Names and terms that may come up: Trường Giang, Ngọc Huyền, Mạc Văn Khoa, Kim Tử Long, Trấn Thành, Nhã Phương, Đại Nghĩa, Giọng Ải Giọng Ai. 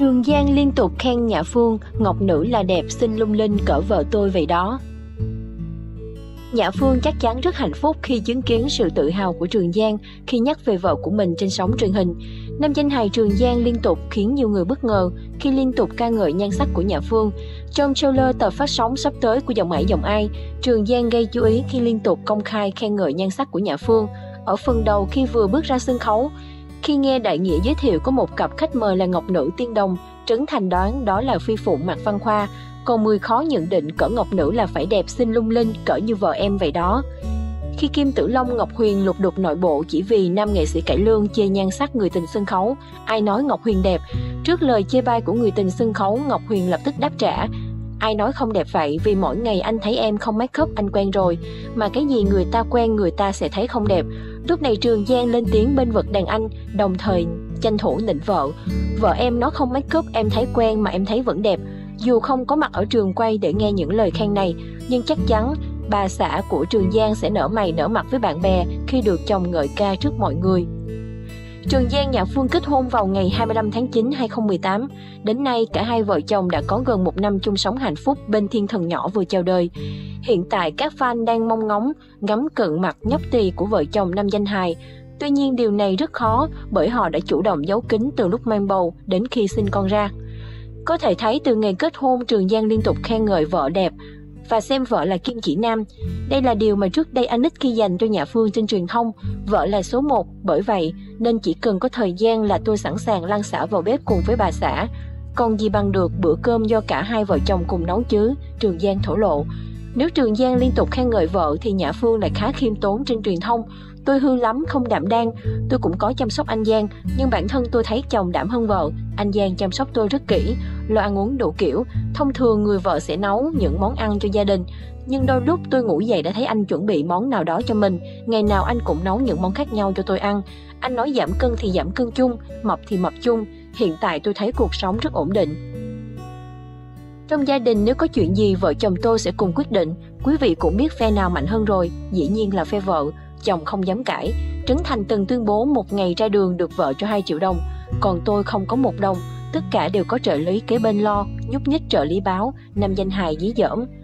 Trường Giang liên tục khen Nhã Phương, ngọc nữ là đẹp xinh lung linh cỡ vợ tôi vậy đó. Nhã Phương chắc chắn rất hạnh phúc khi chứng kiến sự tự hào của Trường Giang khi nhắc về vợ của mình trên sóng truyền hình. Nam danh hài Trường Giang liên tục khiến nhiều người bất ngờ khi liên tục ca ngợi nhan sắc của Nhã Phương. Trong trailer tập phát sóng sắp tới của Giọng Ải Giọng Ai, Trường Giang gây chú ý khi liên tục công khai khen ngợi nhan sắc của Nhã Phương. Ở phần đầu khi vừa bước ra sân khấu, khi nghe Đại Nghĩa giới thiệu có một cặp khách mời là ngọc nữ tiên đồng, Trấn Thành đoán đó là phi phụ Mạc Văn Khoa. Còn 10 khó nhận định cỡ ngọc nữ là phải đẹp xinh lung linh cỡ như vợ em vậy đó. Khi Kim Tử Long, Ngọc Huyền lục đục nội bộ chỉ vì nam nghệ sĩ cải lương chê nhan sắc người tình sân khấu, ai nói Ngọc Huyền đẹp? Trước lời chê bai của người tình sân khấu, Ngọc Huyền lập tức đáp trả: ai nói không đẹp vậy, vì mỗi ngày anh thấy em không make up anh quen rồi, mà cái gì người ta quen người ta sẽ thấy không đẹp. Lúc này Trường Giang lên tiếng bên vực đàn anh, đồng thời tranh thủ nịnh vợ: vợ em nó không make up em thấy quen mà em thấy vẫn đẹp. Dù không có mặt ở trường quay để nghe những lời khen này, nhưng chắc chắn bà xã của Trường Giang sẽ nở mày nở mặt với bạn bè khi được chồng ngợi ca trước mọi người. Trường Giang Nhã Phương kết hôn vào ngày 25 tháng 9, 2018. Đến nay, cả hai vợ chồng đã có gần một năm chung sống hạnh phúc bên thiên thần nhỏ vừa chào đời. Hiện tại, các fan đang mong ngóng ngắm cận mặt nhóc tì của vợ chồng nam danh hài. Tuy nhiên, điều này rất khó bởi họ đã chủ động giấu kín từ lúc mang bầu đến khi sinh con ra. Có thể thấy từ ngày kết hôn, Trường Giang liên tục khen ngợi vợ đẹp và xem vợ là kim chỉ nam. Đây là điều mà trước đây anh ít khi dành cho Nhã Phương trên truyền thông. Vợ là số 1, bởi vậy nên chỉ cần có thời gian là tôi sẵn sàng lăn xả vào bếp cùng với bà xã. Còn gì bằng được bữa cơm do cả hai vợ chồng cùng nấu chứ, Trường Giang thổ lộ. Nếu Trường Giang liên tục khen ngợi vợ thì Nhã Phương lại khá khiêm tốn trên truyền thông. Tôi hư lắm, không đảm đang, tôi cũng có chăm sóc anh Giang, nhưng bản thân tôi thấy chồng đảm hơn vợ. Anh Giang chăm sóc tôi rất kỹ, lo ăn uống đủ kiểu. Thông thường người vợ sẽ nấu những món ăn cho gia đình, nhưng đôi lúc tôi ngủ dậy đã thấy anh chuẩn bị món nào đó cho mình. Ngày nào anh cũng nấu những món khác nhau cho tôi ăn. Anh nói giảm cân thì giảm cân chung, mập thì mập chung. Hiện tại tôi thấy cuộc sống rất ổn định. Trong gia đình nếu có chuyện gì vợ chồng tôi sẽ cùng quyết định. Quý vị cũng biết phe nào mạnh hơn rồi, dĩ nhiên là phe vợ. Chồng không dám cãi. Trấn Thành từng tuyên bố một ngày ra đường được vợ cho 2 triệu đồng, còn tôi không có 1 đồng. Tất cả đều có trợ lý kế bên lo, nhúc nhích trợ lý báo, nam danh hài dí dỏm.